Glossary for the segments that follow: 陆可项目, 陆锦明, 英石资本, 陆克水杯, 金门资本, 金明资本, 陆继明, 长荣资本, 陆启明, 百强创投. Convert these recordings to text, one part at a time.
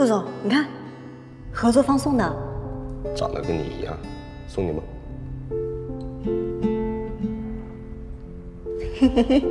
陆总，你看，合作方送的，长得跟你一样，送你吗？嘿嘿嘿。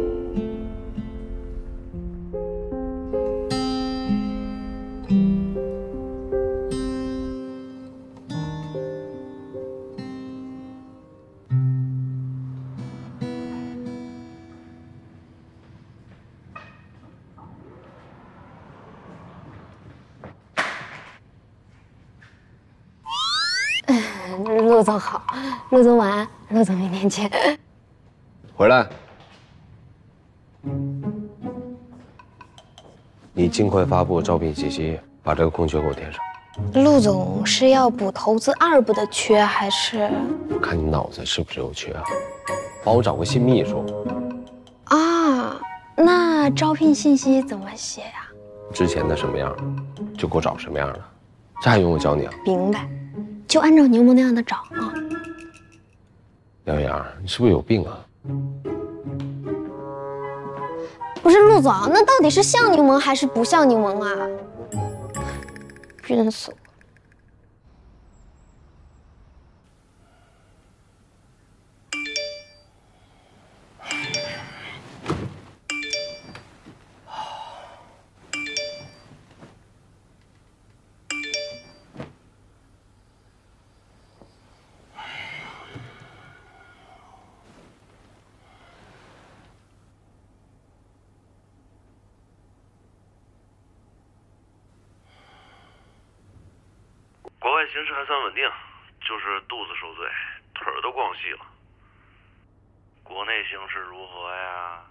陆总好，陆总晚安，陆总明天见。回来。 你尽快发布招聘信息，把这个空缺给我填上。陆总是要补投资二部的缺，还是？我看你脑子是不是有缺啊？帮我找个新秘书。啊，那招聘信息怎么写呀？之前的什么样，就给我找什么样的，这还用我教你啊？明白，就按照牛魔那样的找啊。杨洋，你是不是有病啊？ 不是陆总，那到底是像柠檬还是不像柠檬啊？真是。形势还算稳定，就是肚子受罪，腿儿都逛细了。国内形势如何呀？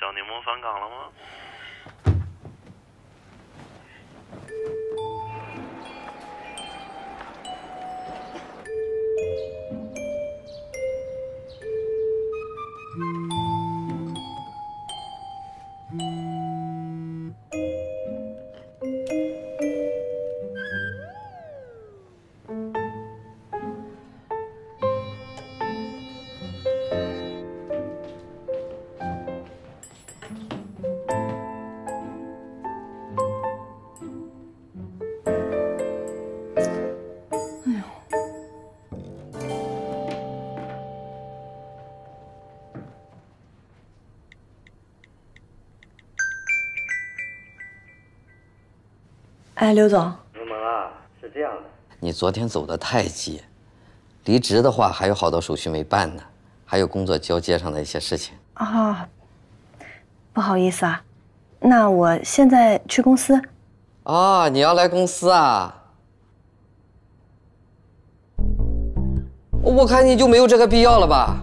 小柠檬返岗了吗？哎，刘总，柠檬啊，是这样的，你昨天走得太急，离职的话还有好多手续没办呢，还有工作交接上的一些事情啊。不好意思啊，那我现在去公司。哦，你要来公司啊？我看你就没有这个必要了吧？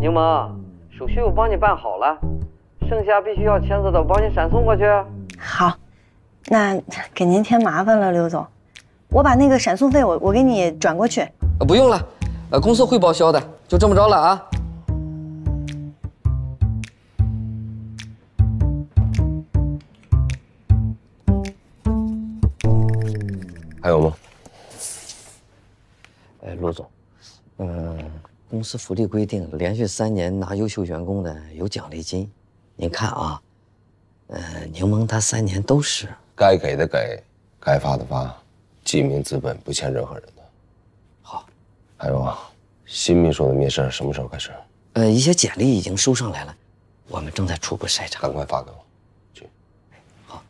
柠檬，手续我帮你办好了，剩下必须要签字的，我帮你闪送过去。好。 那给您添麻烦了，刘总，我把那个闪送费我给你转过去。不用了，公司会报销的，就这么着了啊。还有吗？哎，陆总，公司福利规定，连续3年拿优秀员工的有奖励金，您看啊，柠檬他3年都是。 该给的给，该发的发，记名资本，不欠任何人的。好，还有啊，新秘书的面试什么时候开始？一些简历已经收上来了，我们正在初步筛查。赶快发给我，去。好。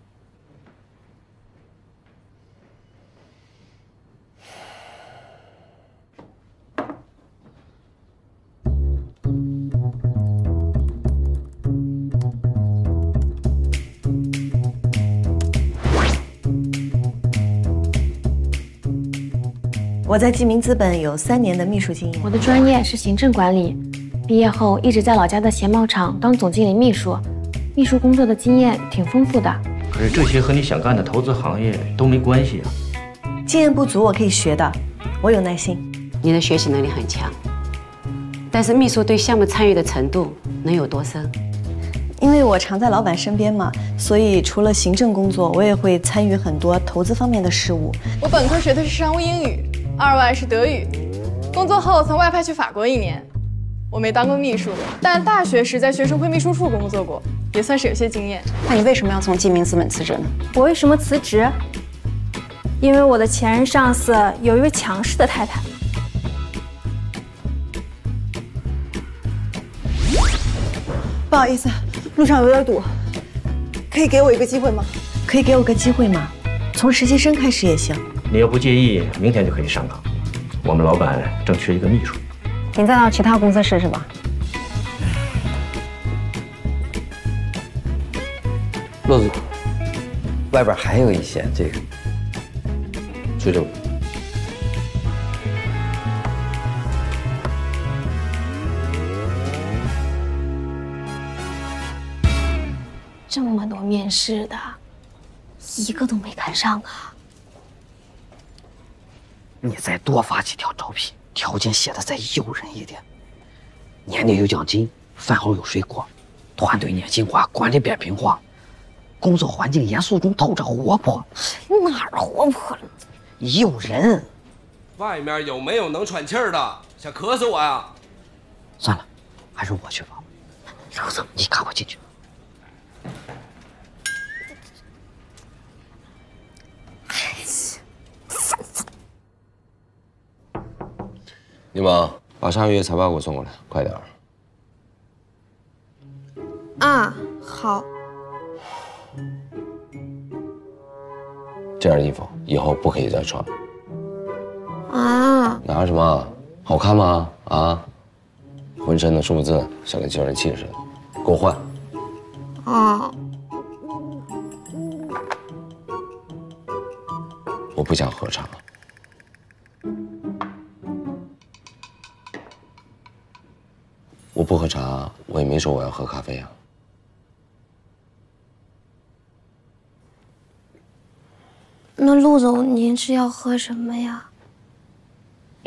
我在记名资本有3年的秘书经验，我的专业是行政管理，毕业后一直在老家的鞋帽厂当总经理秘书，秘书工作的经验挺丰富的。可是这些和你想干的投资行业都没关系啊。经验不足我可以学的，我有耐心。你的学习能力很强，但是秘书对项目参与的程度能有多深？因为我常在老板身边嘛，所以除了行政工作，我也会参与很多投资方面的事务。我本科学的是商务英语。 二外是德语，工作后曾外派去法国1年。我没当过秘书，但大学时在学生会秘书处工作过，也算是有些经验。那你为什么要从记名资本辞职呢？我为什么辞职？因为我的前任上司有一位强势的太太。不好意思，路上有点堵，可以给我一个机会吗？可以给我个机会吗？从实习生开始也行。你要不介意，明天就可以上岗。我们老板正缺一个秘书。你再到其他公司试试吧。 骆总，外边还有一些这个，追着我。这么多面试的，一个都没赶上啊！你再多发几条招聘，条件写的再诱人一点，年底有奖金，饭后有水果，团队年轻化，管理扁平化。 工作环境严肃中透着活泼，哪儿活泼了？有人。外面有没有能喘气儿的？想渴死我呀！算了，还是我去吧。刘总，你赶快进去。你们把上个月财报给我送过来，快点儿。啊，好。 这件衣服以后不可以再穿。啊！拿什么？好看吗？啊！浑身的数字，像个精神气似的，给我换。啊！我不想喝茶。我不喝茶，我也没说我要喝咖啡啊。 那陆总，您是要喝什么呀？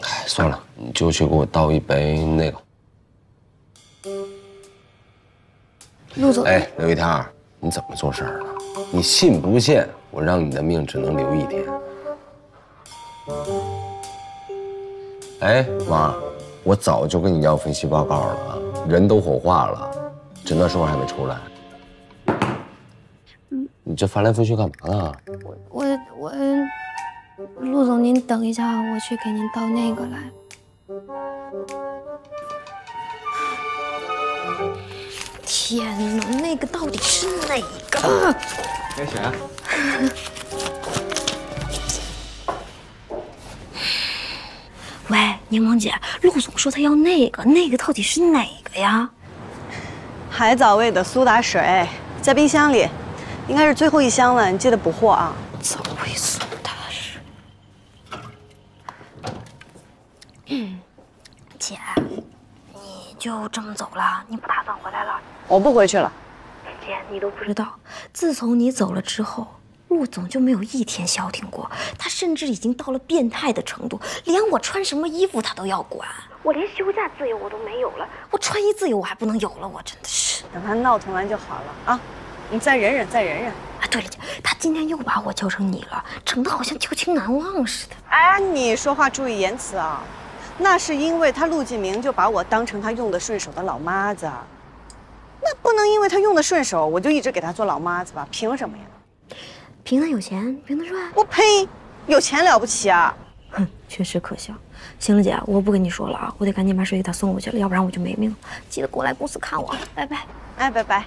哎，算了，你就去给我倒一杯那个。陆总，哎，刘一天，你怎么做事儿呢？你信不信我让你的命只能留一天？哎，妈，我早就跟你要分析报告了，人都火化了，诊断书还没出来。 你这翻来覆去干嘛呢？我，陆总，您等一下，我去给您倒那个来。天哪，那个到底是哪个？该谁啊？喂，柠檬姐，陆总说他要那个，那个到底是哪个呀？海藻味的苏打水，在冰箱里。 应该是最后一箱了，你记得补货啊！早会苏打水。姐，你就这么走了？你不打算回来了？我不回去了。姐，你都不知道，自从你走了之后，陆总就没有一天消停过。他甚至已经到了变态的程度，连我穿什么衣服他都要管。我连休假自由我都没有了，我穿衣自由我还不能有了，我真的是。等他闹腾完就好了啊！ 你再忍忍，再忍忍。啊，对了，姐，他今天又把我叫成你了，整得好像旧情难忘似的。哎，你说话注意言辞啊！那是因为他陆继明就把我当成他用得顺手的老妈子，那不能因为他用得顺手，我就一直给他做老妈子吧？凭什么呀？凭他有钱，凭他帅。我呸！有钱了不起啊？哼，确实可笑。行了，姐，我不跟你说了啊，我得赶紧把水给他送过去了，要不然我就没命了。记得过来公司看我，拜拜。哎，拜拜。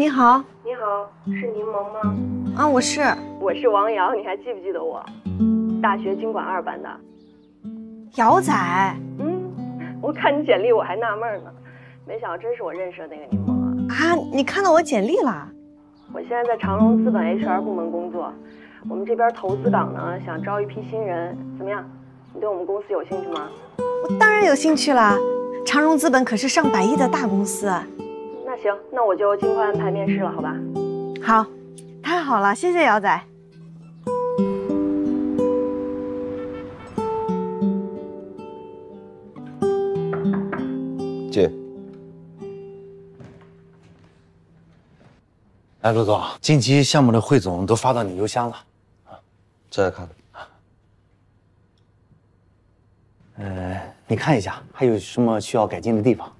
你好，你好，是柠檬吗？啊，我是王瑶，你还记不记得我？大学经管二班的。 姚仔，我看你简历我还纳闷呢，没想到真是我认识的那个柠檬啊！啊，你看到我简历了？我现在在长荣资本 HR 部门工作，我们这边投资岗呢想招一批新人，怎么样？你对我们公司有兴趣吗？我当然有兴趣啦，长荣资本可是上百亿的大公司。那行，那我就尽快安排面试了，好吧？好，太好了，谢谢姚仔。哎，陆总，近期项目的汇总都发到你邮箱了，啊，正在看。你看一下还有什么需要改进的地方。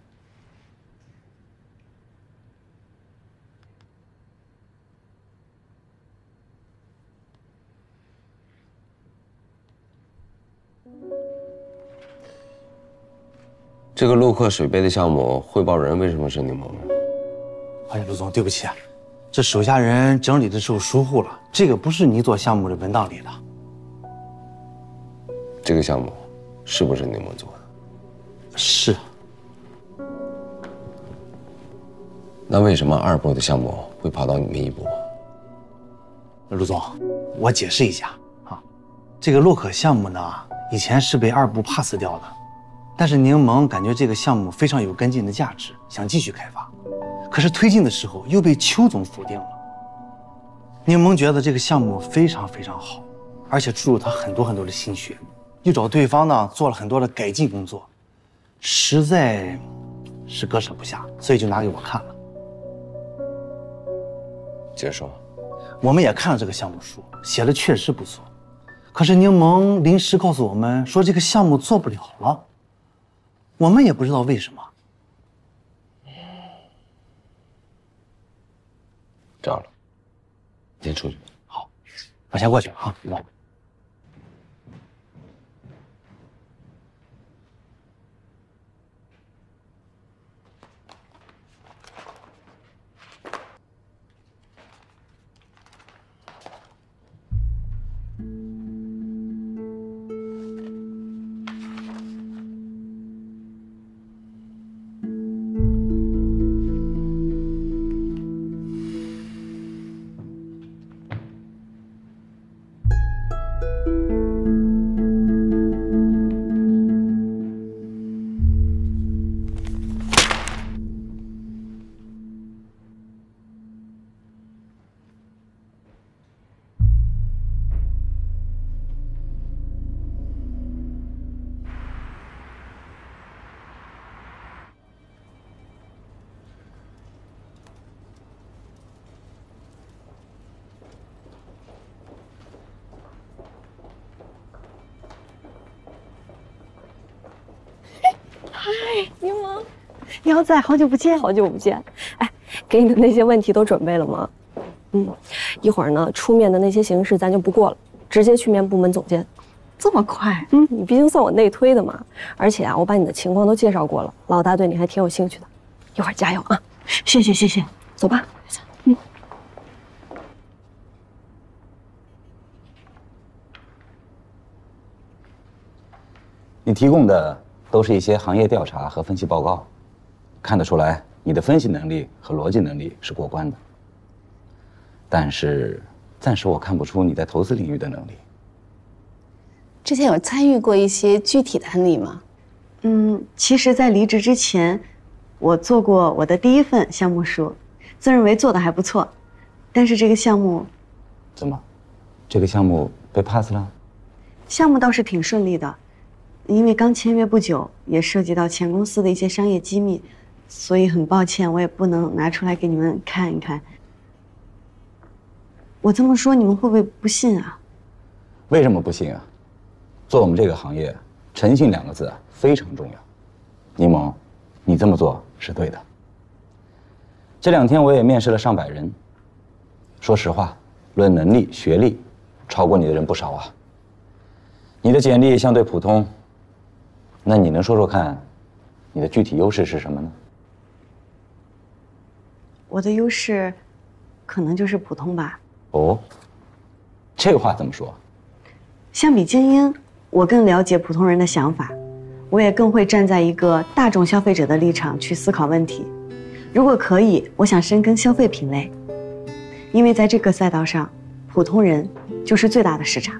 这个陆克水杯的项目汇报人为什么是柠檬呢？哎呀，陆总，对不起啊，这手下人整理的时候疏忽了，这个不是你做项目的文档里的。这个项目是不是柠檬做的？是。那为什么二部的项目会跑到你们一部？陆总，我解释一下啊，这个陆可项目呢，以前是被二部 pass 掉的。 但是柠檬感觉这个项目非常有跟进的价值，想继续开发，可是推进的时候又被邱总否定了。柠檬觉得这个项目非常好，而且注入他很多的心血，又找对方呢做了很多的改进工作，实在是割舍不下，所以就拿给我看了。接受。我们也看了这个项目书，写的确实不错，可是柠檬临时告诉我们说这个项目做不了了。 我们也不知道为什么。这样了，你先出去。好，我先过去了啊，李总。柠檬，姚仔，好久不见，好久不见。哎，给你的那些问题都准备了吗？嗯，一会儿呢，出面的那些形式咱就不过了，直接去面部门总监。这么快？嗯，你毕竟算我内推的嘛。而且啊，我把你的情况都介绍过了，老大对你还挺有兴趣的。一会儿加油啊！谢谢，走吧。嗯。 你提供的都是一些行业调查和分析报告，看得出来你的分析能力和逻辑能力是过关的。但是暂时我看不出你在投资领域的能力。之前有参与过一些具体的案例吗？嗯，其实，在离职之前，我做过我的第一份项目书，自认为做得还不错，但是这个项目，怎么，这个项目被 pass 了？项目倒是挺顺利的。 因为刚签约不久，也涉及到前公司的一些商业机密，所以很抱歉，我也不能拿出来给你们看一看。我这么说，你们会不会不信啊？为什么不信啊？做我们这个行业，诚信两个字啊非常重要。柠檬，你这么做是对的。这两天我也面试了上百人，说实话，论能力、学历，超过你的人不少啊。你的简历相对普通。 那你能说说看，你的具体优势是什么呢？我的优势，可能就是普通吧。哦，这话怎么说？相比精英，我更了解普通人的想法，我也更会站在一个大众消费者的立场去思考问题。如果可以，我想深耕消费品类，因为在这个赛道上，普通人就是最大的市场。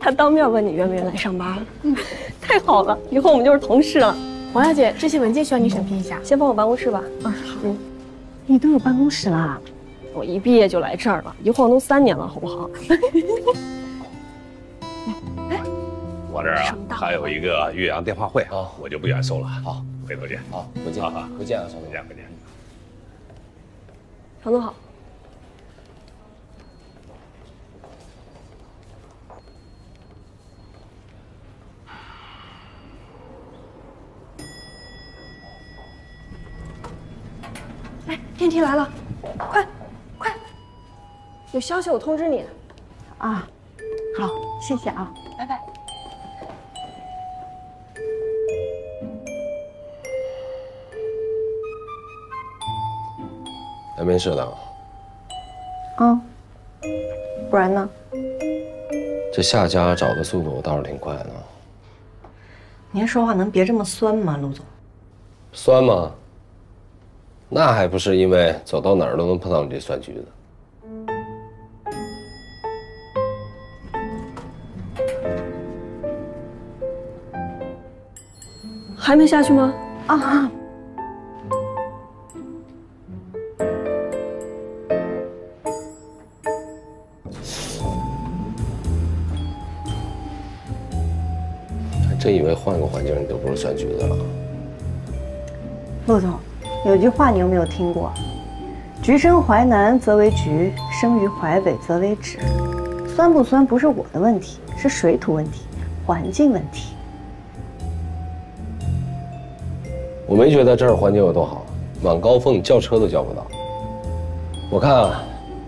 他当面问你愿不愿意来上班，嗯，太好了，以后我们就是同事了。王小姐，这些文件需要你审批一下，先放我办公室吧。嗯，好。嗯，你都有办公室啦？我一毕业就来这儿了，一晃都3年了，好不好？我这儿啊，还有一个岳阳电话会啊，我就不远送了。好，回头见。好，不见啊，不见啊，不见，不见。常总好。哎，电梯来了，快，快！有消息我通知你。啊，好，谢谢啊，拜拜。 南边社长，哦，不然呢？这夏家找的速度倒是挺快的。您说话能别这么酸吗，陆总？酸吗？那还不是因为走到哪儿都能碰到你这酸橘子。还没下去吗？啊。 真以为换个环境你就不是酸橘子了？陆总，有句话你有没有听过？橘生淮南则为橘，生于淮北则为枳。酸不酸不是我的问题，是水土问题、环境问题。我没觉得这儿环境有多好，晚高峰叫车都叫不到。我看啊，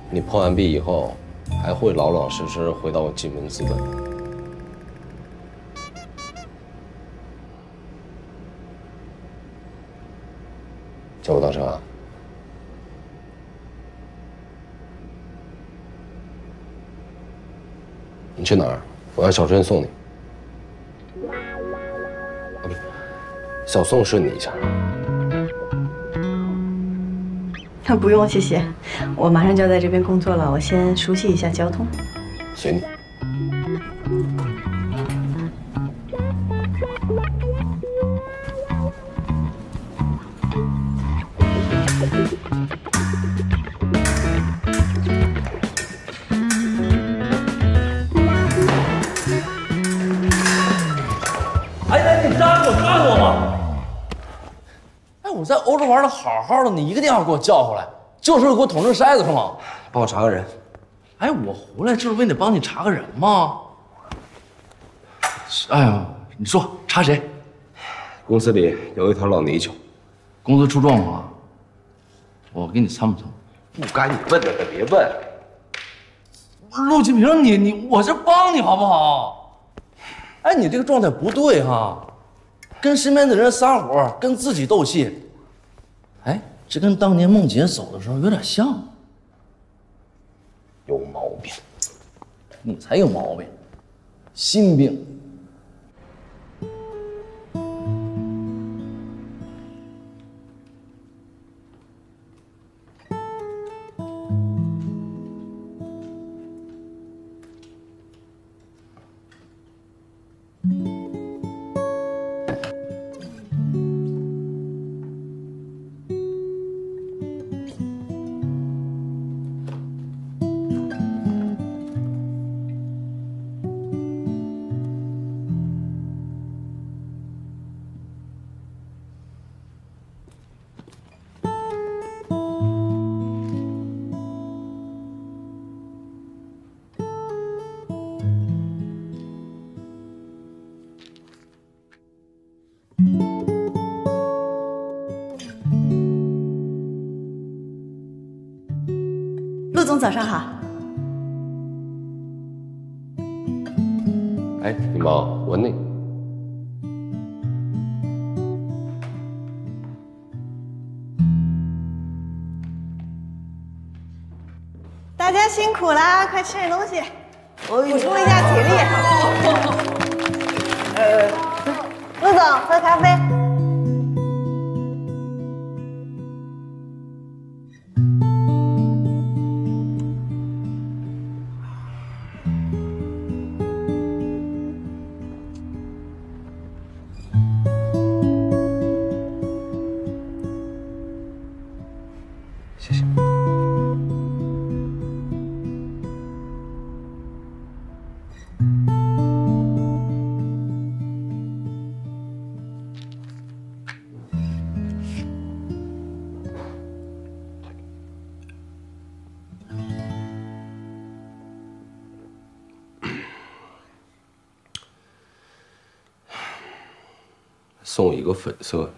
你碰完壁以后，还会老老实实回到金门资本。 叫我大成啊！你去哪儿？我让小春送你。啊，不是，小宋顺你一下。那不用，谢谢。我马上就要在这边工作了，我先熟悉一下交通。随你。 玩的好好的，你一个电话给我叫回来，就是给我捅成筛子是吗？帮我查个人。哎，我回来就是为了帮你查个人吗？哎呀，你说查谁？公司里有一条老泥鳅，公司出状况了，我给你参谋参谋。不该你问的可别问。陆金平，我这帮你好不好？哎，你这个状态不对哈，跟身边的人撒火，跟自己斗气。 哎，这跟当年梦姐走的时候有点像。有毛病，你才有毛病，心病。早上好。哎，你猫闻你。大家辛苦啦，快吃点东西，我补充一下体力。陆总，喝咖啡。送一个粉色的。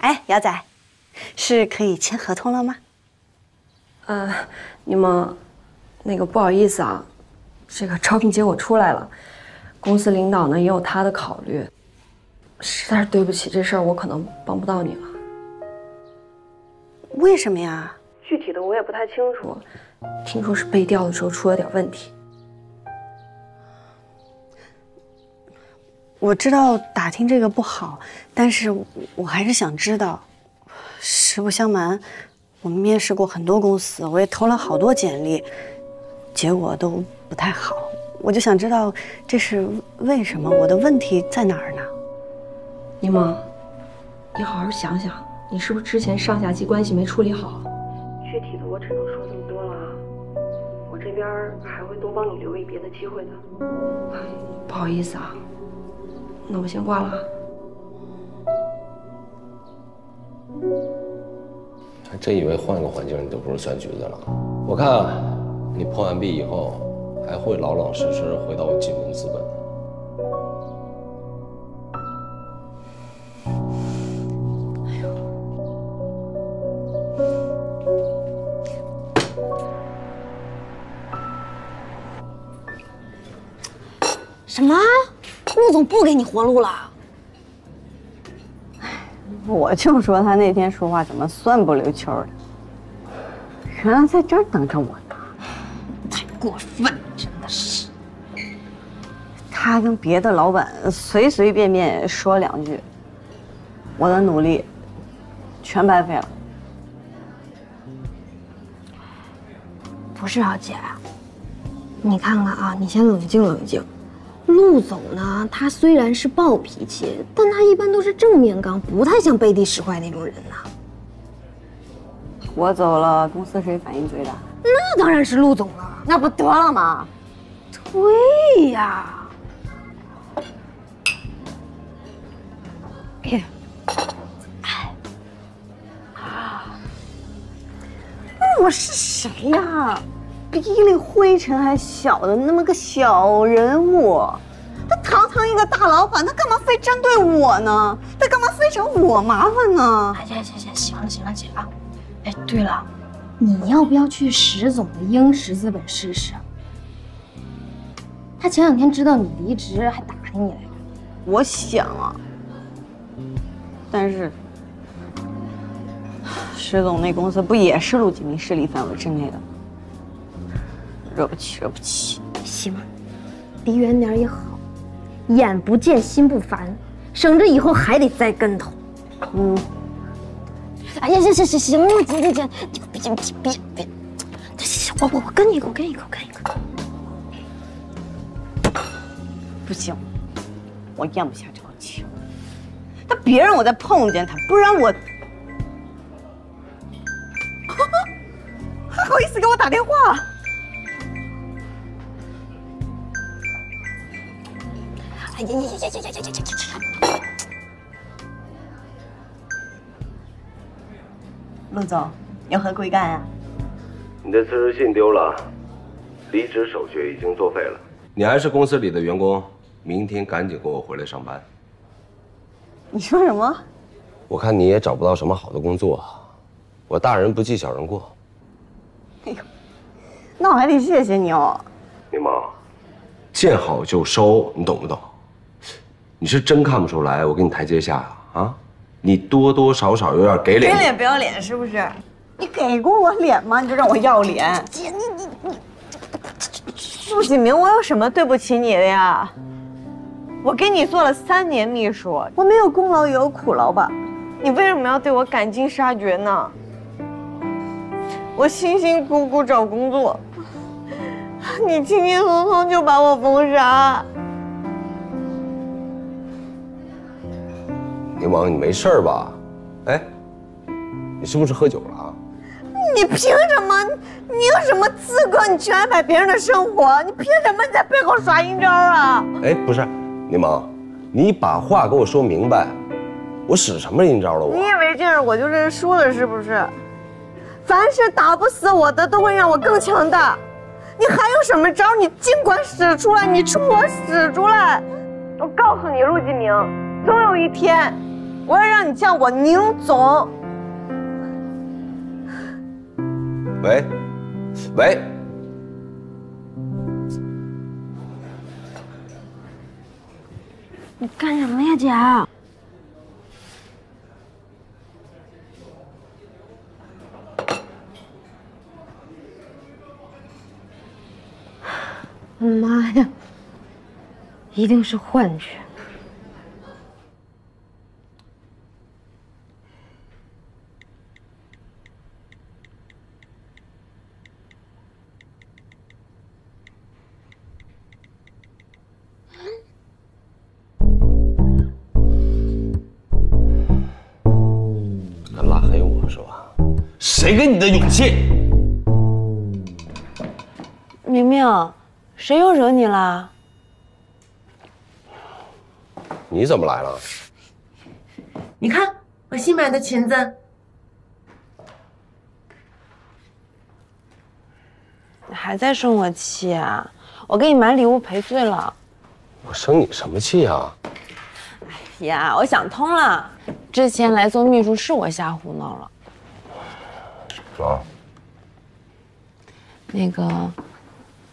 哎，姚仔，是可以签合同了吗？你们，不好意思啊，这个招聘结果出来了，公司领导呢也有他的考虑，实在是对不起，这事儿我可能帮不到你了。为什么呀？具体的我也不太清楚，听说是背调的时候出了点问题。我知道打听这个不好，但是我还是想知道。实不相瞒，我们面试过很多公司，我也投了好多简历，结果都不太好。我就想知道这是为什么，我的问题在哪儿呢？柠檬，你好好想想，你是不是之前上下级关系没处理好？具体的我只能说这么多了啊，我这边还会多帮你留意别的机会的。不好意思啊。 那我先挂了。还真以为换个环境你都不是酸橘子了？我看你碰完壁以后，还会老老实实回到我金融资本。哎呦！什么？ 陆总不给你活路了，我就说他那天说话怎么算不溜秋的，原来在这儿等着我呢，太过分了，真的是。他跟别的老板随随便便说两句，我的努力全白费了。不是啊，姐，你看看啊，你先冷静冷静。 陆总呢，他虽然是暴脾气，但他一般都是正面刚，不太像背地使坏那种人呐。我走了，公司谁反应最大？那当然是陆总了，那不得了吗？对呀。哎，我是谁呀？ 比粒灰尘还小的那么个小人物，他堂堂一个大老板，他干嘛非针对我呢？他干嘛非找我麻烦呢？哎呀，行了，姐啊！哎，对了，你要不要去石总的英石资本试试？他前两天知道你离职，还打听你来着。我想啊，但是石总那公司不也是陆锦明势力范围之内的？ 惹不起，行吧，离远点也好，眼不见心不烦，省着以后还得栽跟头。嗯，哎呀，行，别，我跟你一个，不行，我咽不下这口气，他别让我再碰见他，不然我还好意思给我打电话。 陆总，有何贵干啊？你的辞职信丢了，离职手续已经作废了。你还是公司里的员工，明天赶紧跟我回来上班。你说什么？我看你也找不到什么好的工作，我大人不计小人过。哎呦，那我还得谢谢你哦。柠檬，见好就收，你懂不懂？ 你是真看不出来，我给你台阶下啊！你多多少少有点给脸，给脸不要脸是不是？你给过我脸吗？你就让我要脸？姐，你，陆锦明，我有什么对不起你的呀？我给你做了3年秘书，我没有功劳也有苦劳吧？你为什么要对我赶尽杀绝呢？我辛辛苦苦找工作，你轻轻松松就把我封杀。 柠檬，你没事吧？哎，你是不是喝酒了啊？你凭什么？你有什么资格？你去安排别人的生活？你凭什么你在背后耍阴招啊？哎，不是，柠檬，你把话给我说明白，我使什么阴招了我？你以为这样我就认输了是不是？凡是打不死我的，都会让我更强大。你还有什么招？你尽管使出来，你冲我使出来！我告诉你，陆继明，总有一天，我要让你叫我宁总。 喂，喂，你干什么呀，姐？我妈呀，一定是幻觉。 谁给你的勇气？明明，谁又惹你了？你怎么来了？你看我新买的裙子。你还在生我气啊？我给你买礼物赔罪了。我生你什么气啊？哎呀，我想通了，之前来做秘书是我瞎胡闹了。 啊，那个，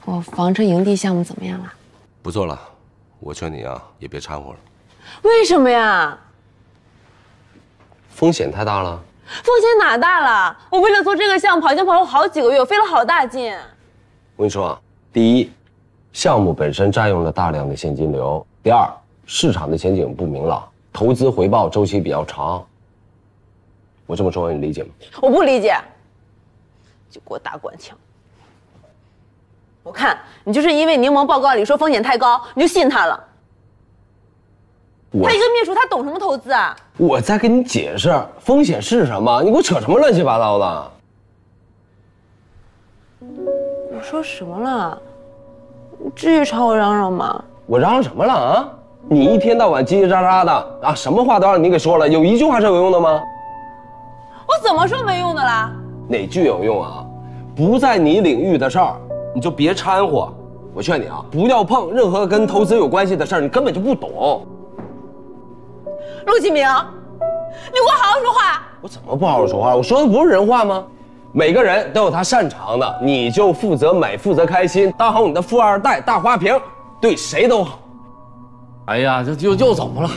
我房车营地项目怎么样了？不做了，我劝你啊，也别掺和了。为什么呀？风险太大了。风险哪大了？我为了做这个项目，跑前跑后好几个月，我费了好大劲。我跟你说啊，第一，项目本身占用了大量的现金流；第二，市场的前景不明朗，投资回报周期比较长。我这么说你理解吗？我不理解。 就给我打官腔！我看你就是因为柠檬报告里说风险太高，你就信他了。他一个秘书，他懂什么投资啊？我在跟你解释风险是什么，你给我扯什么乱七八糟的？我说什么了？你至于朝我嚷嚷吗？我嚷嚷什么了啊？你一天到晚叽叽喳喳的啊，什么话都让你给说了，有一句话是有用的吗？我怎么说没用的啦？ 哪句有用啊？不在你领域的事儿，你就别掺和。我劝你啊，不要碰任何跟投资有关系的事儿，你根本就不懂。陆继明，你给我好好说话。我怎么不好好说话？我说的不是人话吗？每个人都有他擅长的，你就负责美，负责开心，当好你的富二代大花瓶，对谁都好。哎呀，这又怎么了？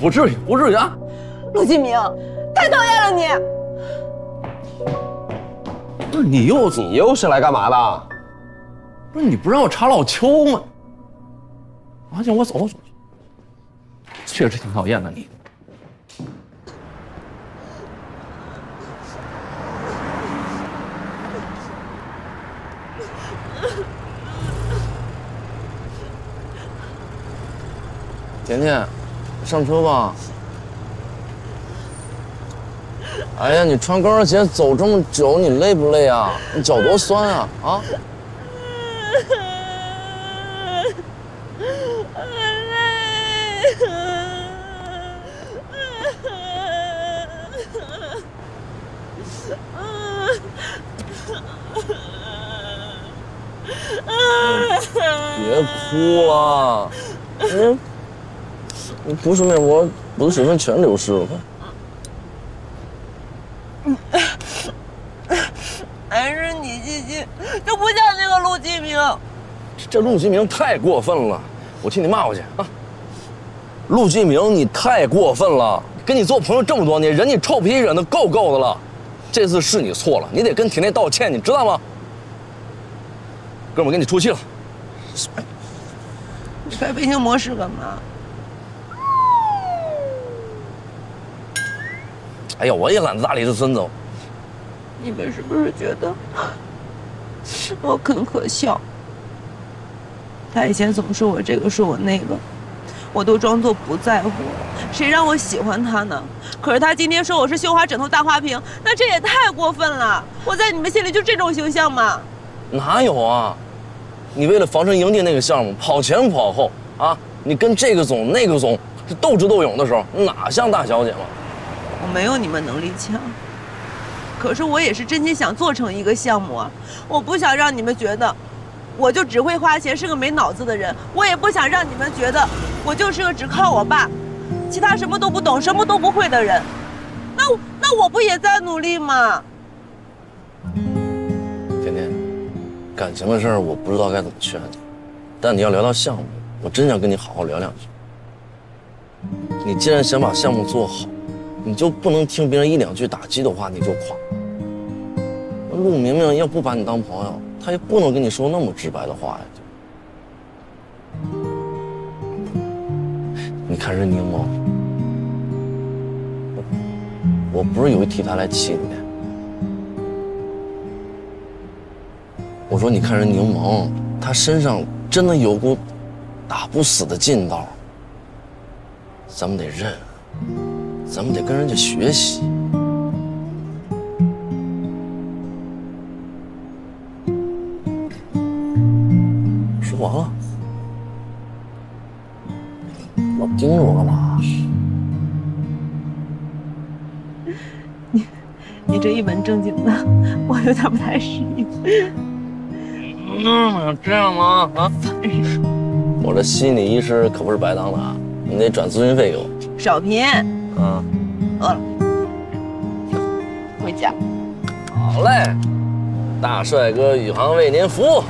不至于，不至于啊！陆继明，太讨厌了你。 不是你又是来干嘛的？不是你不让我查老邱吗？啊行，我走，确实挺讨厌的你。甜甜，上车吧。 哎呀，你穿高跟鞋走这么久，你累不累啊？你脚多酸啊！啊！别哭啊！嗯，你哭什么呀？我的水分全流失了。 还是你继续，这不像那个陆继明。这陆继明太过分了，我替你骂回去啊！陆继明，你太过分了，跟你做朋友这么多年，人家臭脾气忍得够的了。这次是你错了，你得跟田内道歉，你知道吗？哥们，跟你出气了。你开飞行模式干嘛？ 哎呀，我也懒得搭理这孙子。你们是不是觉得我很可笑？他以前总说我这个，说我那个，我都装作不在乎。谁让我喜欢他呢？可是他今天说我是绣花枕头大花瓶，那这也太过分了。我在你们心里就这种形象吗？哪有啊！你为了防城营地那个项目跑前跑后啊，你跟这个总那个总是斗智斗勇的时候，哪像大小姐嘛？我没有你们能力强。 可是我也是真心想做成一个项目啊！我不想让你们觉得，我就只会花钱，是个没脑子的人。我也不想让你们觉得，我就是个只靠我爸，其他什么都不懂、什么都不会的人。那我不也在努力吗？甜甜，感情的事儿我不知道该怎么劝你，但你要聊到项目，我真想跟你好好聊两句。你既然想把项目做好， 你就不能听别人一两句打击的话你就垮。陆明明要不把你当朋友，他也不能跟你说那么直白的话呀。你看任宁吗？我不是有意替他来气你。我说你看人柠檬，他身上真的有股打不死的劲道，咱们得认。 咱们得跟人家学习。说完了，老盯着我干嘛？你这一本正经的，我有点不太适应。这样吗？啊！我这心理医师可不是白当的啊，你得转咨询费给我。少贫。 嗯，饿了，回家。好嘞，大帅哥宇航为您服务。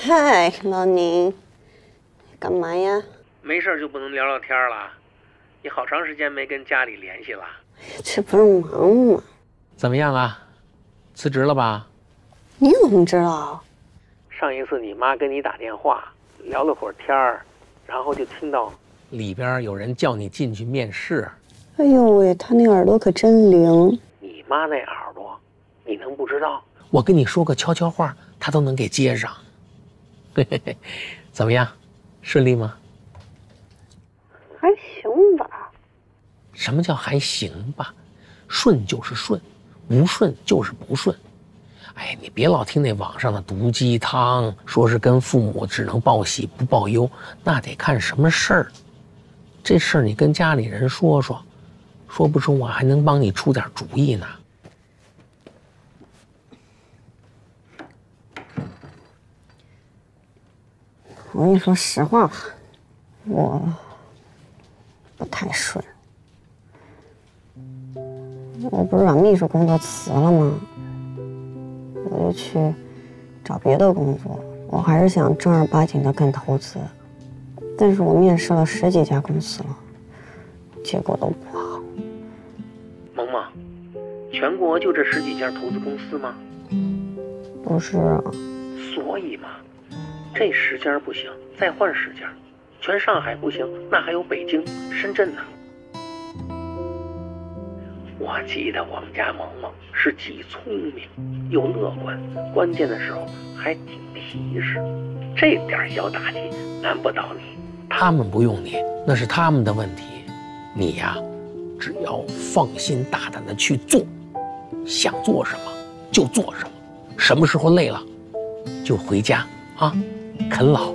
嗨，老宁，干嘛呀？没事就不能聊聊天了？你好长时间没跟家里联系了，这不是忙吗？怎么样啊？辞职了吧？你怎么知道？上一次你妈跟你打电话聊了会儿天儿，然后就听到里边有人叫你进去面试。哎呦喂，她那耳朵可真灵！你妈那耳朵，你能不知道？我跟你说个悄悄话，她都能给接上。 怎么样，顺利吗？还行吧。什么叫还行吧？顺就是顺，不顺就是不顺。哎，你别老听那网上的毒鸡汤，说是跟父母只能报喜不报忧，那得看什么事儿。这事儿你跟家里人说说，说不出我还能帮你出点主意呢。 我跟你说实话吧，我不太顺。我不是把秘书工作辞了吗？我就去找别的工作。我还是想正儿八经的干投资，但是我面试了十几家公司了，结果都不好。萌萌，全国就这十几家投资公司吗？不是啊。所以嘛。 这10家不行，再换10家，全上海不行，那还有北京、深圳呢。我记得我们家萌萌是既聪明又乐观，关键的时候还挺皮实，这点小打击难不倒你。他们不用你，那是他们的问题。你呀，只要放心大胆的去做，想做什么就做什么，什么时候累了就回家。 啊，啃老！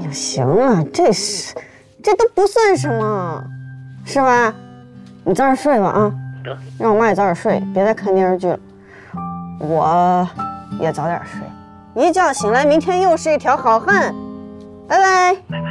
也行啊，这都不算什么，是吧？你早点睡吧啊，得让我妈也早点睡，别再看电视剧了。我也早点睡，一觉醒来，明天又是一条好汉。拜拜，拜拜。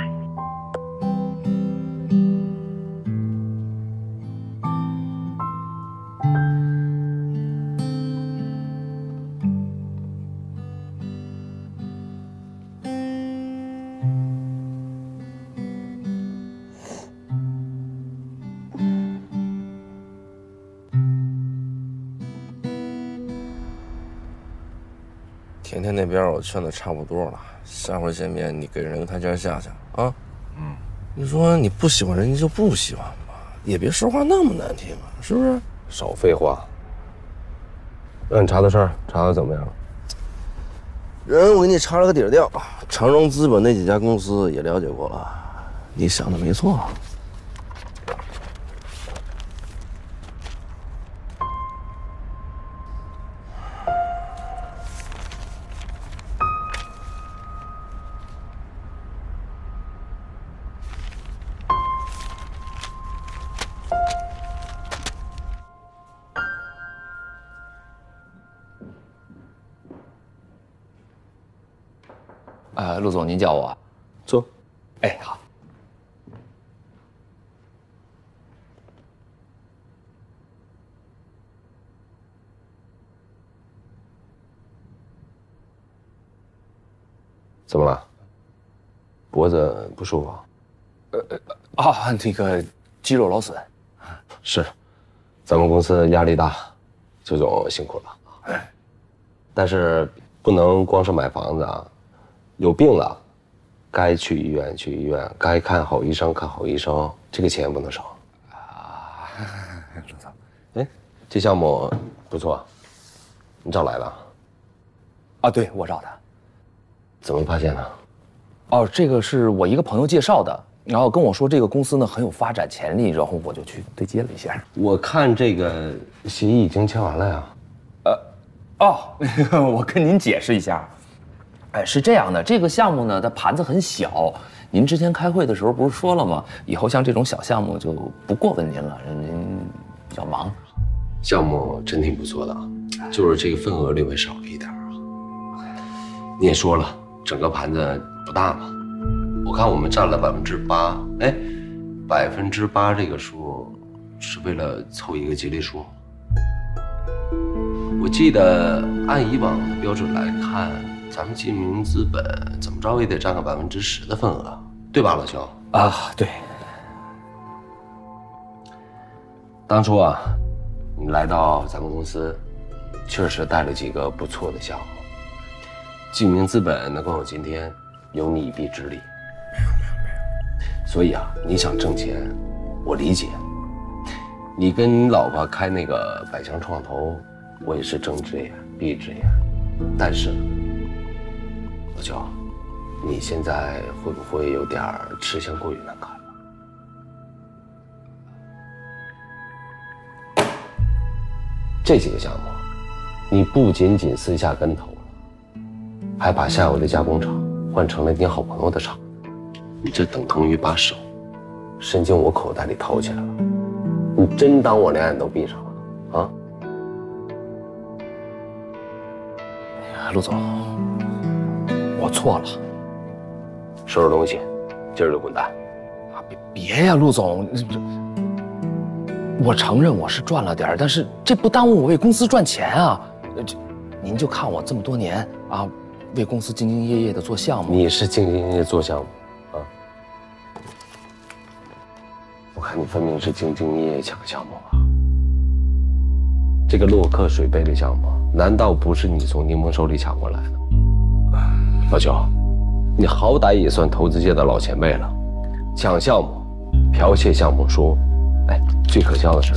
甜甜那边我劝的差不多了，下回见面你给人个台阶下去啊。嗯，你说你不喜欢人家就不喜欢吧，也别说话那么难听嘛，是不是？少废话。那你查的事儿查的怎么样了？人我给你查了个底儿掉，长荣资本那几家公司也了解过了，你想的没错。 陆总，您叫我，坐。哎，好。怎么了？脖子不舒服？那个肌肉劳损。是，咱们公司压力大，周总辛苦了。哎，但是不能光是买房子啊。 有病了，该去医院去医院，该看好医生看好医生，这个钱不能少啊！陆总，哎，这项目不错，你找来了？啊，对，我找的。怎么发现的？哦，这个是我一个朋友介绍的，然后跟我说这个公司呢很有发展潜力，然后我就去对接了一下。我看这个协议已经签完了呀。我跟您解释一下。 哎，是这样的，这个项目呢，它盘子很小。您之前开会的时候不是说了吗？以后像这种小项目就不过问您了，您比较忙。项目真挺不错的，就是这个份额略微少了一点啊。你也说了，整个盘子不大嘛。我看我们占了8%，哎，8%这个数是为了凑一个吉利数。我记得按以往的标准来看。 咱们金明资本怎么着也得占个10%的份额，对吧，老兄？啊，对。当初啊，你来到咱们公司，确实带了几个不错的项目。金明资本能够有今天，有你一臂之力。没有。所以啊，你想挣钱，我理解。你跟你老婆开那个百强创投，我也是睁只眼闭只眼，但是。 老邱，你现在会不会有点吃相过于难看了？这几个项目，你不仅仅私下跟投了，还把下游的加工厂换成了你好朋友的厂，你这等同于把手伸进我口袋里掏起来了。你真当我两眼都闭上了啊？陆总。 我错了，收拾东西，今儿就滚蛋！啊，别呀，陆总，我承认我是赚了点儿，但是这不耽误我为公司赚钱啊！这您就看我这么多年啊，为公司兢兢业业的做项目。你是兢兢业业做项目啊？我看你分明是兢兢业业抢项目啊！这个洛克水杯的项目，难道不是你从柠檬手里抢过来的？ 老邱，你好歹也算投资界的老前辈了，抢项目，剽窃项目书，哎，最可笑的是，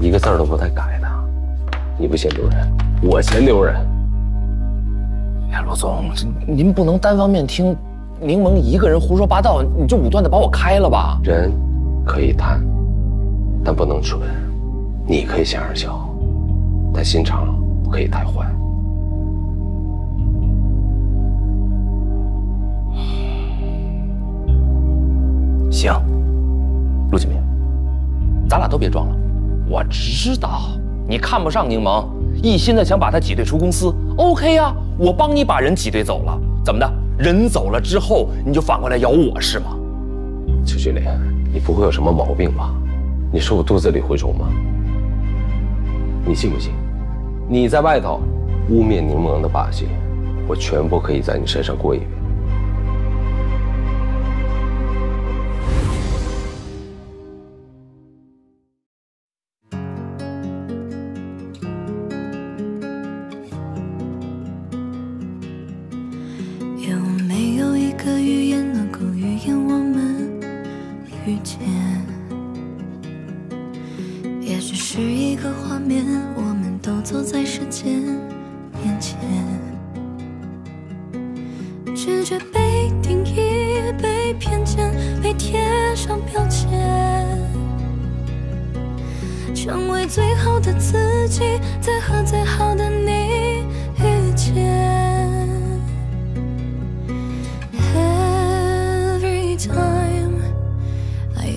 一个字儿都不带改的。你不嫌丢人，我嫌丢人。哎，罗总，您不能单方面听柠檬一个人胡说八道，你就武断的把我开了吧。人可以贪，但不能蠢；你可以显而小，但心肠不可以太坏。 行，陆启明，咱俩都别装了。我知道你看不上柠檬，一心的想把他挤兑出公司。OK 啊，我帮你把人挤兑走了，怎么的？人走了之后，你就反过来咬我是吗？邱经理，你不会有什么毛病吧？你说我肚子里蛔虫吗？你信不信？你在外头污蔑柠檬的把戏，我全部可以在你身上过一遍。直觉被定义、被偏见、被贴上标签，成为最好的自己，再和最好的你遇见。 Every time I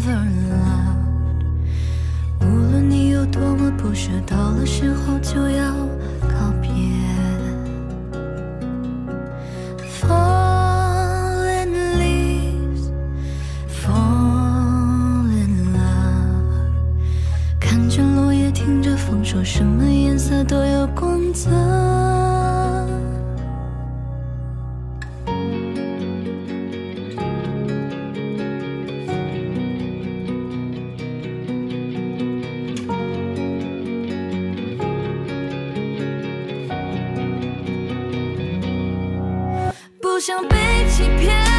ever loved， 无论你有多么不舍，到了时候就要告别。 Fallen leaves, fall in love。 看着落叶，听着风说，什么颜色都有光泽。 不想被欺骗。